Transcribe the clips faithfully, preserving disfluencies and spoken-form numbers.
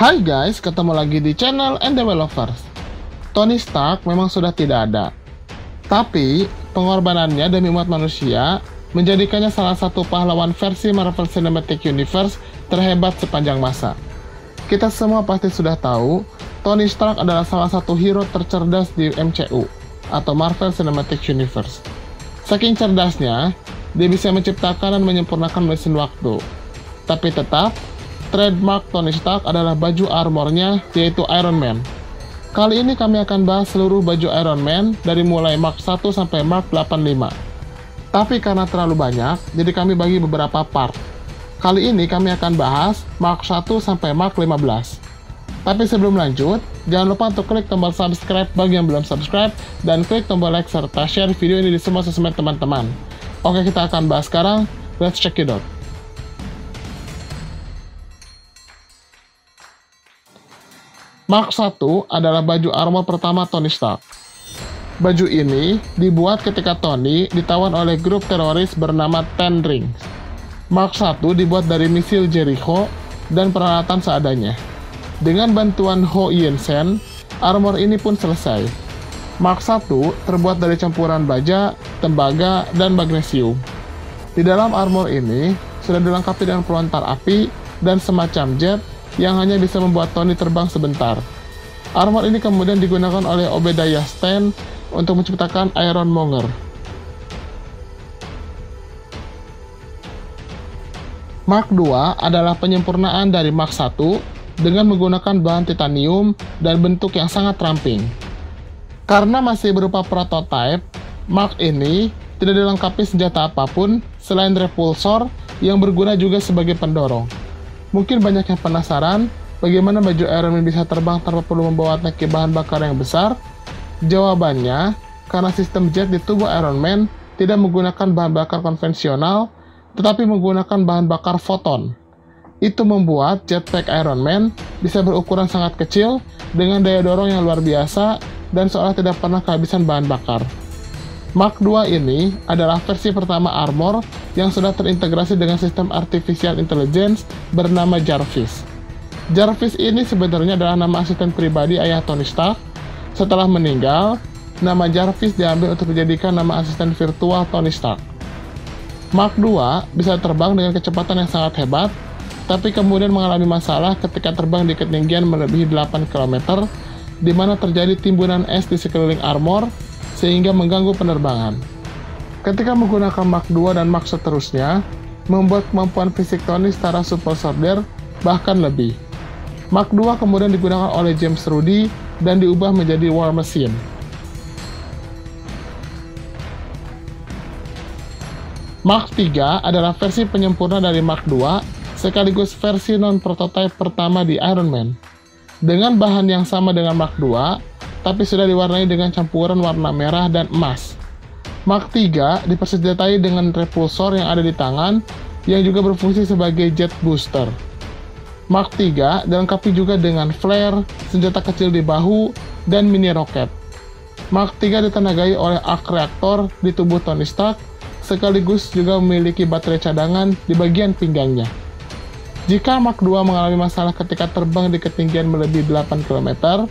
Hai guys, ketemu lagi di channel N D W Lovers. Tony Stark memang sudah tidak ada, tapi pengorbanannya demi umat manusia menjadikannya salah satu pahlawan versi Marvel Cinematic Universe terhebat sepanjang masa. Kita semua pasti sudah tahu, Tony Stark adalah salah satu hero tercerdas di M C U atau Marvel Cinematic Universe. Saking cerdasnya, dia bisa menciptakan dan menyempurnakan mesin waktu. Tapi tetap, trademark Tony Stark adalah baju armornya, yaitu Iron Man. Kali ini kami akan bahas seluruh baju Iron Man dari mulai Mark satu sampai Mark delapan puluh lima. Tapi karena terlalu banyak, jadi kami bagi beberapa part. Kali ini kami akan bahas Mark satu sampai Mark lima belas. Tapi sebelum lanjut, jangan lupa untuk klik tombol subscribe bagi yang belum subscribe, dan klik tombol like serta share video ini di semua sosmed teman-teman. Oke, kita akan bahas sekarang, let's check it out. Mark satu adalah baju armor pertama Tony Stark. Baju ini dibuat ketika Tony ditawan oleh grup teroris bernama Ten Rings. Mark satu dibuat dari misil Jericho dan peralatan seadanya. Dengan bantuan Ho Yinsen, armor ini pun selesai. Mark satu terbuat dari campuran baja, tembaga, dan magnesium. Di dalam armor ini sudah dilengkapi dengan pelontar api dan semacam jet yang hanya bisa membuat Tony terbang sebentar. Armor ini kemudian digunakan oleh Obadiah Stane untuk menciptakan Iron Monger. Mark dua adalah penyempurnaan dari Mark satu dengan menggunakan bahan titanium dan bentuk yang sangat ramping. Karena masih berupa prototipe, Mark ini tidak dilengkapi senjata apapun selain repulsor yang berguna juga sebagai pendorong. Mungkin banyak yang penasaran bagaimana baju Iron Man bisa terbang tanpa perlu membawa tangki bahan bakar yang besar? Jawabannya, karena sistem jet di tubuh Iron Man tidak menggunakan bahan bakar konvensional, tetapi menggunakan bahan bakar foton. Itu membuat jetpack Iron Man bisa berukuran sangat kecil dengan daya dorong yang luar biasa dan seolah tidak pernah kehabisan bahan bakar. Mark dua ini adalah versi pertama armor yang sudah terintegrasi dengan sistem artificial intelligence bernama Jarvis. Jarvis ini sebenarnya adalah nama asisten pribadi ayah Tony Stark. Setelah meninggal, nama Jarvis diambil untuk dijadikan nama asisten virtual Tony Stark. Mark dua bisa terbang dengan kecepatan yang sangat hebat, tapi kemudian mengalami masalah ketika terbang di ketinggian melebihi delapan kilometer, di mana terjadi timbunan es di sekeliling armor, sehingga mengganggu penerbangan. Ketika menggunakan Mark dua dan Mark seterusnya, membuat kemampuan fisik Tony setara Super Soldier, bahkan lebih. Mark dua kemudian digunakan oleh James Rudy dan diubah menjadi War Machine. Mark tiga adalah versi penyempurna dari Mark dua, sekaligus versi non-prototype pertama di Iron Man. Dengan bahan yang sama dengan Mark dua, tapi sudah diwarnai dengan campuran warna merah dan emas. Mark tiga dipersenjatai dengan repulsor yang ada di tangan, yang juga berfungsi sebagai jet booster. Mark tiga dilengkapi juga dengan flare, senjata kecil di bahu, dan mini roket. Mark tiga ditenagai oleh arc reaktor di tubuh Tony Stark, sekaligus juga memiliki baterai cadangan di bagian pinggangnya. Jika Mark dua mengalami masalah ketika terbang di ketinggian melebihi delapan kilometer,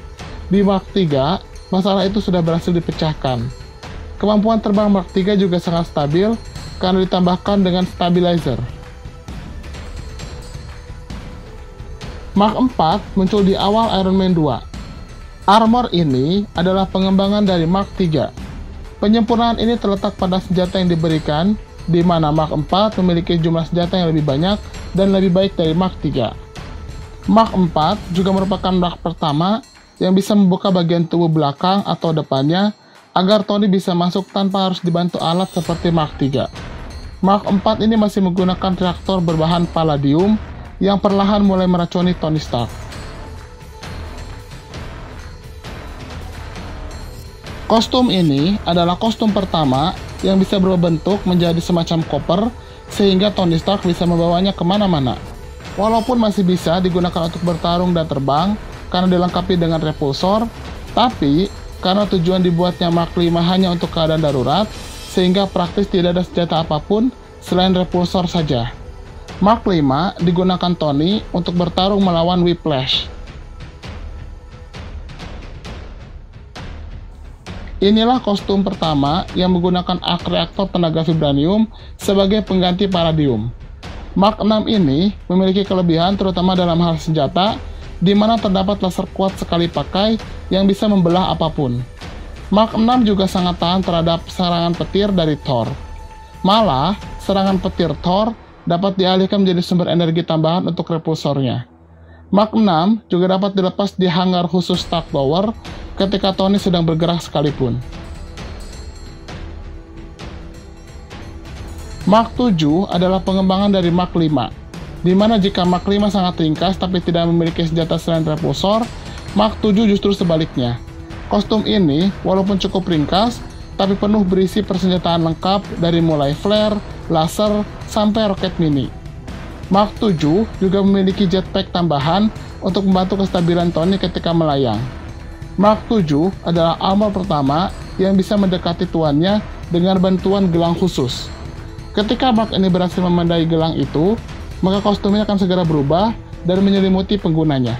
di Mark tiga, masalah itu sudah berhasil dipecahkan. Kemampuan terbang Mark tiga juga sangat stabil karena ditambahkan dengan stabilizer. Mark empat muncul di awal Iron Man dua. Armor ini adalah pengembangan dari Mark tiga. Penyempurnaan ini terletak pada senjata yang diberikan, di mana Mark empat memiliki jumlah senjata yang lebih banyak dan lebih baik dari Mark tiga. Mark empat juga merupakan Mark pertama yang bisa membuka bagian tubuh belakang atau depannya agar Tony bisa masuk tanpa harus dibantu alat seperti Mark tiga. Mark empat ini masih menggunakan reaktor berbahan palladium yang perlahan mulai meracuni Tony Stark. Kostum ini adalah kostum pertama yang bisa berubah bentuk menjadi semacam koper sehingga Tony Stark bisa membawanya kemana-mana. Walaupun masih bisa digunakan untuk bertarung dan terbang, karena dilengkapi dengan repulsor, tapi karena tujuan dibuatnya Mark lima hanya untuk keadaan darurat, sehingga praktis tidak ada senjata apapun selain repulsor saja. Mark lima digunakan Tony untuk bertarung melawan Whiplash, Inilah kostum pertama yang menggunakan arc reaktor tenaga vibranium sebagai pengganti palladium. Mark enam ini memiliki kelebihan terutama dalam hal senjata, di mana terdapat laser kuat sekali pakai yang bisa membelah apapun. Mark enam juga sangat tahan terhadap serangan petir dari Thor. Malah, serangan petir Thor dapat dialihkan menjadi sumber energi tambahan untuk repulsornya. Mark enam juga dapat dilepas di hangar khusus Stark Tower ketika Tony sedang bergerak sekalipun. Mark tujuh adalah pengembangan dari Mark lima, di mana jika Mark lima sangat ringkas tapi tidak memiliki senjata selain repulsor, Mark tujuh justru sebaliknya. Kostum ini walaupun cukup ringkas, tapi penuh berisi persenjataan lengkap dari mulai flare, laser, sampai roket mini. Mark tujuh juga memiliki jetpack tambahan untuk membantu kestabilan Tony ketika melayang. Mark tujuh adalah armor pertama yang bisa mendekati tuannya dengan bantuan gelang khusus. Ketika Mark ini berhasil memandai gelang itu, maka kostumnya akan segera berubah dan menyelimuti penggunanya.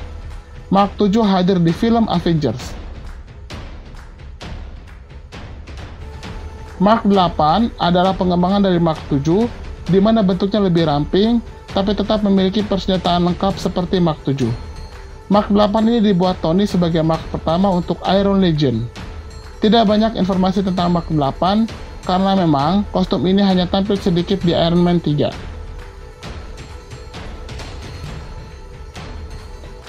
Mark tujuh hadir di film Avengers. Mark delapan adalah pengembangan dari Mark tujuh, di mana bentuknya lebih ramping, tapi tetap memiliki persenjataan lengkap seperti Mark tujuh. Mark delapan ini dibuat Tony sebagai Mark pertama untuk Iron Legion. Tidak banyak informasi tentang Mark delapan, karena memang kostum ini hanya tampil sedikit di Iron Man tiga.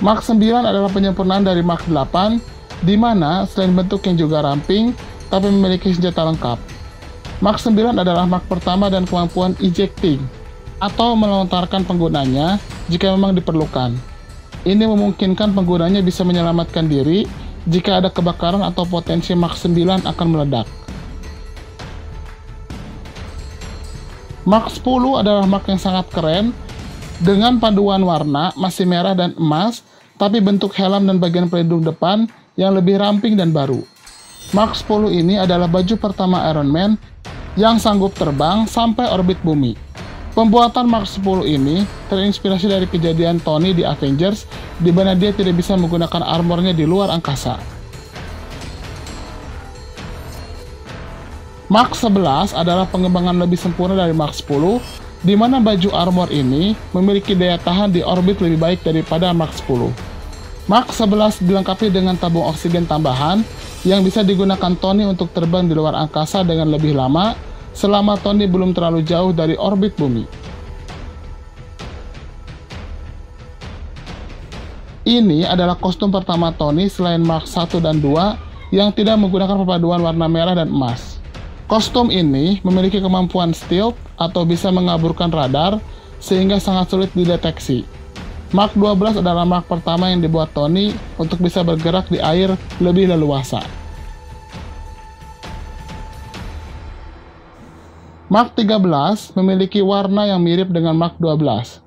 Mark sembilan adalah penyempurnaan dari Mark delapan, di mana selain bentuk yang juga ramping, tapi memiliki senjata lengkap. Mark sembilan adalah Mark pertama dan kemampuan ejecting, atau melontarkan penggunanya jika memang diperlukan. Ini memungkinkan penggunanya bisa menyelamatkan diri jika ada kebakaran atau potensi Mark sembilan akan meledak. Mark sepuluh adalah Mark yang sangat keren, dengan panduan warna masih merah dan emas, tapi bentuk helm dan bagian pelindung depan yang lebih ramping dan baru. Mark sepuluh ini adalah baju pertama Iron Man yang sanggup terbang sampai orbit bumi. Pembuatan Mark sepuluh ini terinspirasi dari kejadian Tony di Avengers, di mana dia tidak bisa menggunakan armornya di luar angkasa. Mark sebelas adalah pengembangan lebih sempurna dari Mark sepuluh, di mana baju armor ini memiliki daya tahan di orbit lebih baik daripada Mark sepuluh. Mark sebelas dilengkapi dengan tabung oksigen tambahan yang bisa digunakan Tony untuk terbang di luar angkasa dengan lebih lama, selama Tony belum terlalu jauh dari orbit bumi. Ini adalah kostum pertama Tony selain Mark satu dan dua yang tidak menggunakan perpaduan warna merah dan emas. Kostum ini memiliki kemampuan stealth atau bisa mengaburkan radar sehingga sangat sulit dideteksi. Mark dua belas adalah Mark pertama yang dibuat Tony untuk bisa bergerak di air lebih leluasa. Mark tiga belas memiliki warna yang mirip dengan Mark dua belas.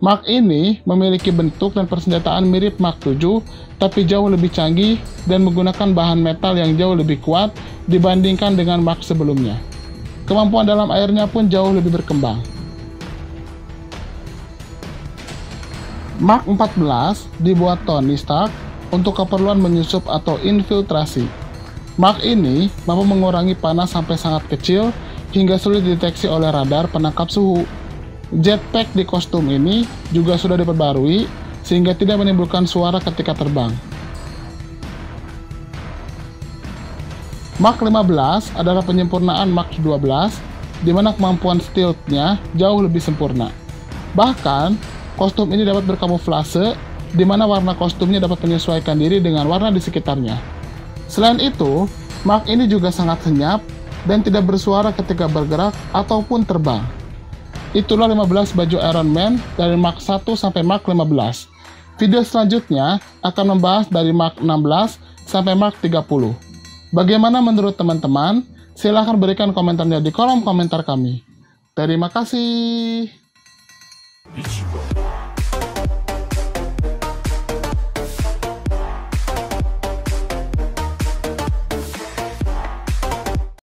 Mark ini memiliki bentuk dan persenjataan mirip Mark tujuh, tapi jauh lebih canggih dan menggunakan bahan metal yang jauh lebih kuat dibandingkan dengan Mark sebelumnya. Kemampuan dalam airnya pun jauh lebih berkembang. Mark empat belas dibuat Tony Stark untuk keperluan menyusup atau infiltrasi. Mark ini mampu mengurangi panas sampai sangat kecil, hingga sulit dideteksi oleh radar penangkap suhu. Jetpack di kostum ini juga sudah diperbarui, sehingga tidak menimbulkan suara ketika terbang. Mark lima belas adalah penyempurnaan Mark dua belas, di mana kemampuan stealth-nya jauh lebih sempurna. Bahkan, kostum ini dapat berkamuflase, di mana warna kostumnya dapat menyesuaikan diri dengan warna di sekitarnya. Selain itu, Mark ini juga sangat senyap, dan tidak bersuara ketika bergerak ataupun terbang. Itulah lima belas baju Iron Man dari Mark satu sampai Mark lima belas. Video selanjutnya akan membahas dari Mark enam belas sampai Mark tiga puluh. Bagaimana menurut teman-teman? Silahkan berikan komentarnya di kolom komentar kami. Terima kasih.